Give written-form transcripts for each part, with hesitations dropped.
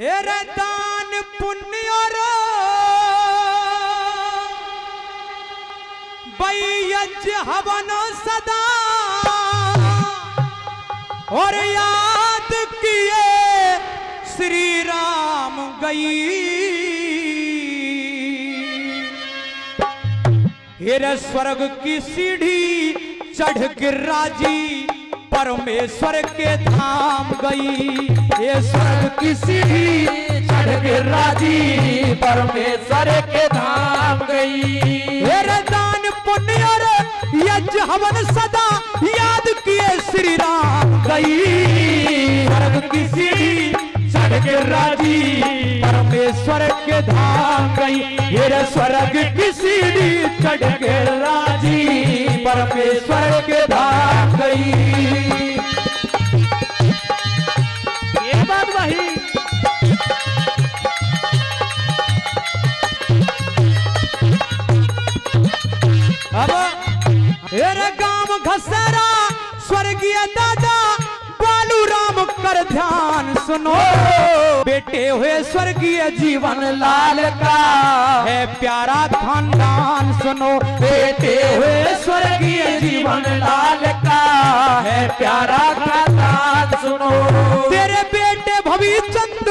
हेरे दान पुण्य रो बई यज्ञ हवन सदा और याद किए श्री राम गई। हेरे स्वर्ग की सीढ़ी चढ़ गिर राजी परमेश्वर के धाम गई। ये स्वर्ग की सीढ़ी चढ़ के राजी परमेश्वर के धाम गई। मेरे दान पुण्य और यज्ञ हवन सदा याद किए श्री राम गई। स्वर्ग की सीढ़ी चढ़ के राजी परमेश्वर के धाम गई। मेरे स्वर्ग की सीढ़ी चढ़ के राजी परमेश्वर के धाम गई। घसरा स्वर्गीय दादा बालू राम कर ध्यान सुनो। बेटे हुए स्वर्गीय जीवन लाल का है प्यारा खानदान सुनो। बेटे हुए स्वर्गीय जीवन लाल का है प्यारा खानदान सुनो। तेरे बेटे भविचंद,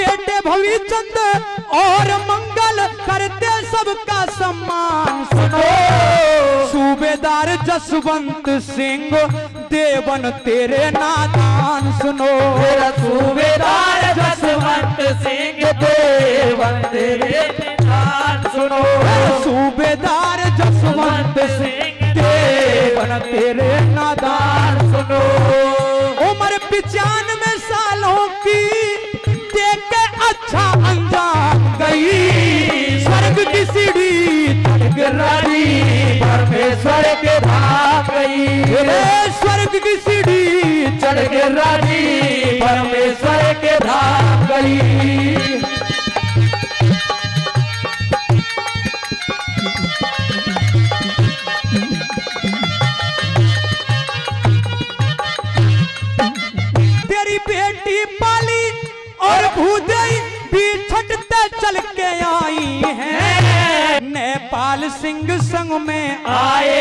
बेटे भविचंद और मंगल करते सबका सम्मान सुनो। सूबेदार जसवंत सिंह देवन तेरे नादान सुनो। मेरा सूबेदार जसवंत सिंह देवन तेरे नादान सुनो। सूबेदार जसवंत सिंह देवन तेरे नादान सुनो। उम्र 95 सालों की देख के अच्छा अंजाम गई। स्वर्ग की सीढ़ी चढ़ रानी परमेश्वर के धाम गई। स्वर्ग की सीढ़ी चढ़ के रानी परमेश्वर के धाम गई। तेरी बेटी पाली और भूदेई भी छटते चल के आई है। नेपाल सिंह संग में आए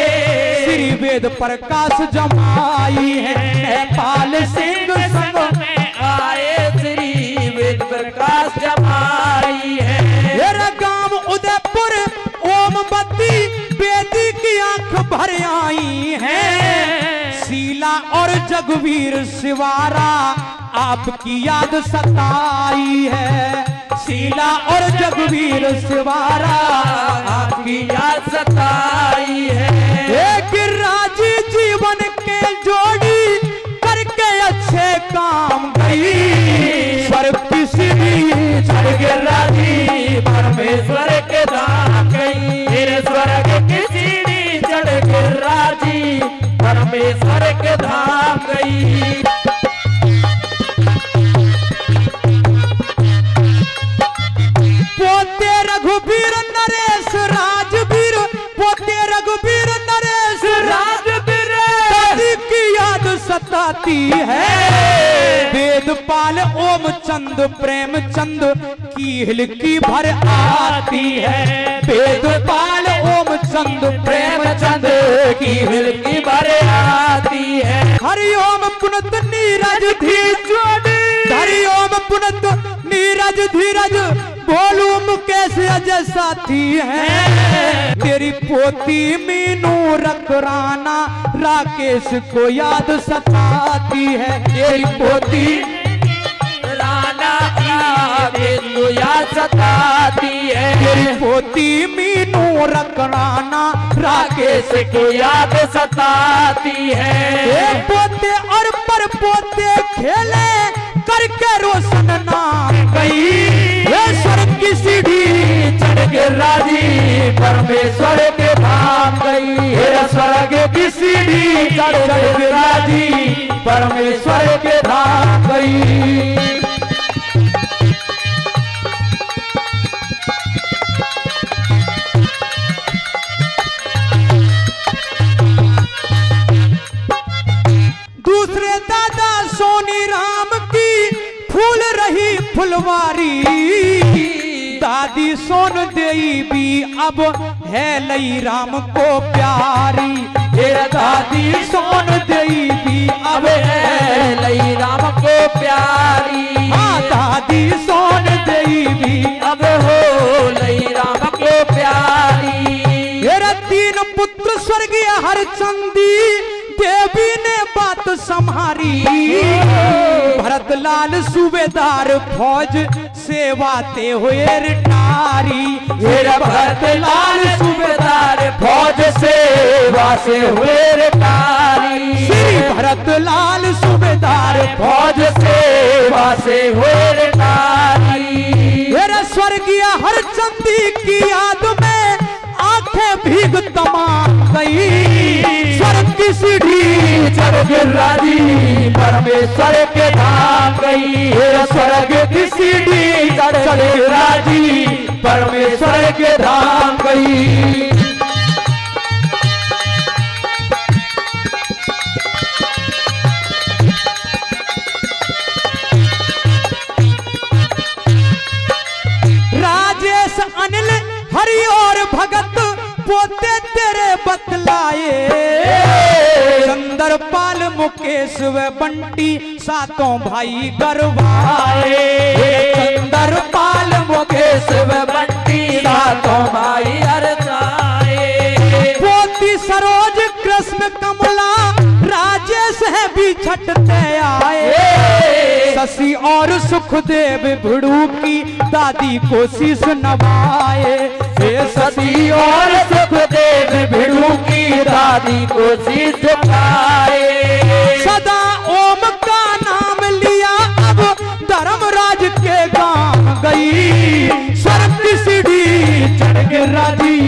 श्री वेद प्रकाश जमाई है। नेपाल सिंह संग में आए श्री वेद प्रकाश जमाई है। मेरा गांव उदयपुर ओम बत्ती बेदी की आंख भर आई है। शीला और जगवीर सिवारा आपकी याद सताई है। शीला और जगवीर सिवारा आपकी याद सताई है। एक राजी जीवन के जोड़ी करके अच्छे काम गई। स्वर्ग की सीढ़ी चढ़ के राजी परमेश्वर के धाम गई। स्वर्ग की सीढ़ी चढ़ के राजी परमेश्वर के धाम गई। है वेदपाल ओम चंद प्रेम चंद की हिलकी भर आती है। वेदपाल ओम चंद प्रेम चंद की हिलकी भर आती है। हरिओम पुनत नीरज धीरज, हरिओम पुनत नीरज धीरज बोलू मुकेश अजय साथी है। तेरी पोती मीनू रखराना राकेश को याद सताती है। तेरी पोती राना राकेश को याद सताती है। तेरी पोती मीनू रखराना राकेश को याद सताती है। पोते और पर पोते खेले करके रोशन नाम गई। स्वर्ग की सीढ़ी चढ़ के राजी परमेश्वर के धाम गई। स्वर्ग की सीढ़ी चढ़ के राजी परमेश्वर के धाम गई। फुलवारी दादी सोन देवी अब है लई राम को प्यारी। तेरा दादी सोन देवी अब है लई राम को प्यारी। हाँ दादी सोन देवी अब हो लई राम को प्यारी। तेरा तीन पुत्र स्वर्गीय हरचंदी देवी ने बात संभारी। भरत लाल सूबेदार फौज सेवाते हुए रिटारी। भरत लाल सूबेदार फौज सेवा से हुए रिटारी। श्री भरत लाल सूबेदार फौज सेवा से हुए रिटारी। मेरा स्वर्गीय हरचंदी की याद में आंखें भीग तमाम गई। स्वर्ग की सीढ़ी चढ़ गिरादी परमेश्वर के धाम गई। स्वर्ग की सीढ़ी चढ़ गिरादी परमेश्वर के धाम गई। राजेश अनिल हरि और भगत पोते तेरे बतलाए। चंद्रपाल मुकेश व बंटी सातों भाई गरवाए। चंद्रपाल मुकेश व बंटी सातों भाई गरवाए। पोती सरोज कृष्ण कमला राजेश है भी छटते आए। शशि और सुखदेव भिड़ू की दादी को शीश नवाए। शशि और सुखदेव भिड़ू की दादी को शीश नवाए। सदा ओम का नाम लिया अब धर्मराज के गांव गई। स्वर्ग की सीढ़ी चढ़ गिरादी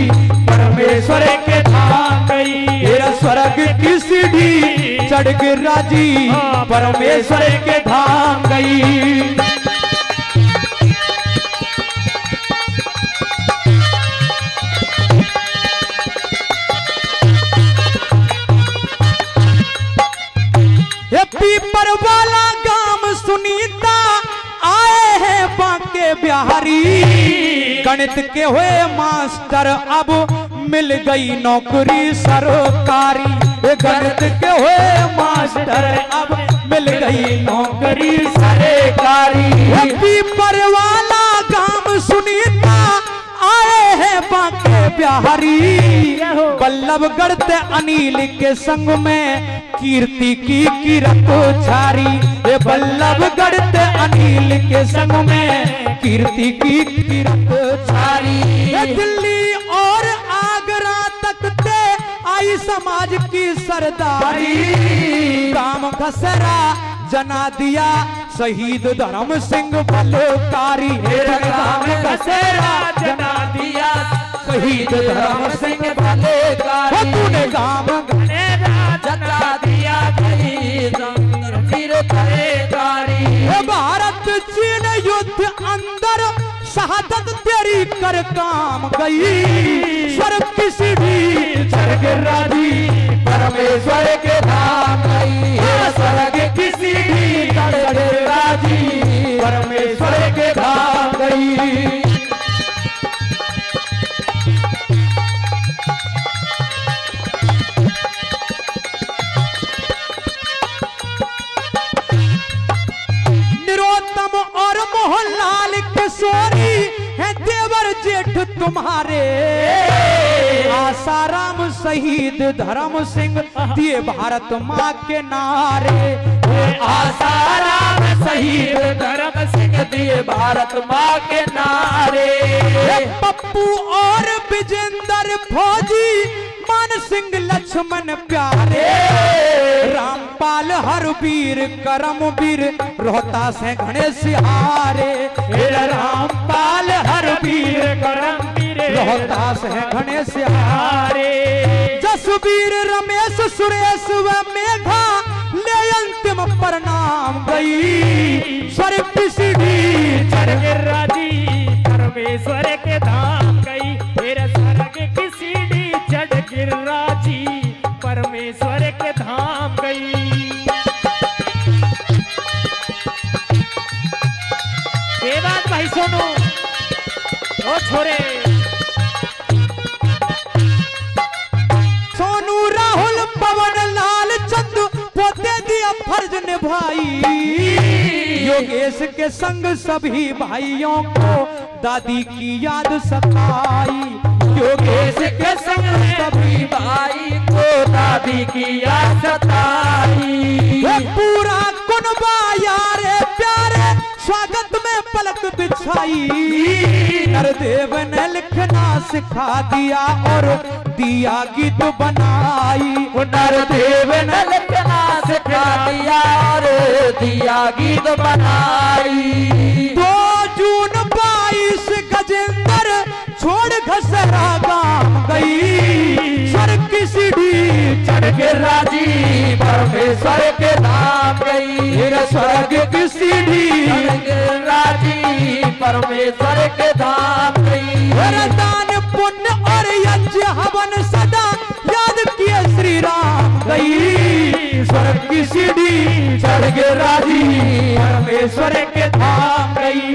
परमेश्वर के धाम गई। स्वर्ग की सीढ़ी चढ़ गिरादी परमेश्वर के धाम गई। ये पीपर वाला गांव सुनीता आए हैं बांके बिहारी। गणित के हुए मास्टर अब मिल गई नौकरी सरकारी। गणित के हुए मास्टर अब मिल गई नौकरी सरकारी। पीपर वाला गांव सुनीता आए हैं बांके बिहारी। बल्लभगढ़ ते अनिल के संग में कीर्ति की किरत छारी। बल्लभगढ़ ते अनिल के संग में कीर्ति की किरत छारी। दिल्ली और समाज की सरदारी। काम खसरा जना दिया शहीद धर्म सिंह बलकारी। काम खसरा जना दिया शहीद धर्म सिंह बलकारी। तूने काम खसरा जना दिया शहीद धर्म सिंह बलकारी। भारत चीन युद्ध अंदर शहादत तेरी कर काम गई। स्वर्ग की सीढ़ी चढ़ गिरादी परमेश्वर के धाम गई। स्वर्ग की सीढ़ी चढ़ गिरादी परमेश्वर के धाम गई। निरोत्तम और मोहनलाल किशोरी है देवर जेठ तुम्हारे। आसाराम शहीद धर्म सिंह दिए भारत माँ के नारे। आसाराम शहीद धर्म सिंह दिए भारत माँ के नारे। पप्पू और विजेंद्र फौजी मान सिंह लक्ष्मण प्यारे। रामपाल हरवीर करमवीर रोहतास है गणेश हारे। रामपाल हरवीर करमवीर रोहतास है गणेश हारे। जसवीर रमेश सुरेश व मेघा ले अंतिम प्रणाम गई। स्वर्ग की सीढ़ी चढ़ गिरादी परमेश्वर के धाम गई। स्वर्ग की सीढ़ी चढ़ गिरादी परमेश्वर के धाम गई। ये बात भाई सोनू ओ छोरे सोनू राहुल पवन लाल चंद पोते दिया फर्ज निभाई। योगेश के संग सभी भाइयों को दादी की याद सताई। योगेश के संग सभी भाई को दादी की याद सताई। पूरा कुनबा यारे प्यारे स्वागत में पलक बिछाई। नरदेव ने लिखना सिखा दिया और दिया गीत बनाई। नरदेव ने लिखना सिखा दिया और दिया गीत बनाई। 2 जून 22 गजेंद्र छोड़ घसरा गांव गई। सर की सीढ़ी चढ़ के राजी परमेश्वर के धाम गई। स्वर्ग की सीढ़ी राजी परमेश्वर के धाम गई। वरदान पुण्य और यज्ञ हवन सदा याद किए श्री राम गई। स्वर्ग की सीढ़ी चढ़ के राजी परमेश्वर के धाम गई।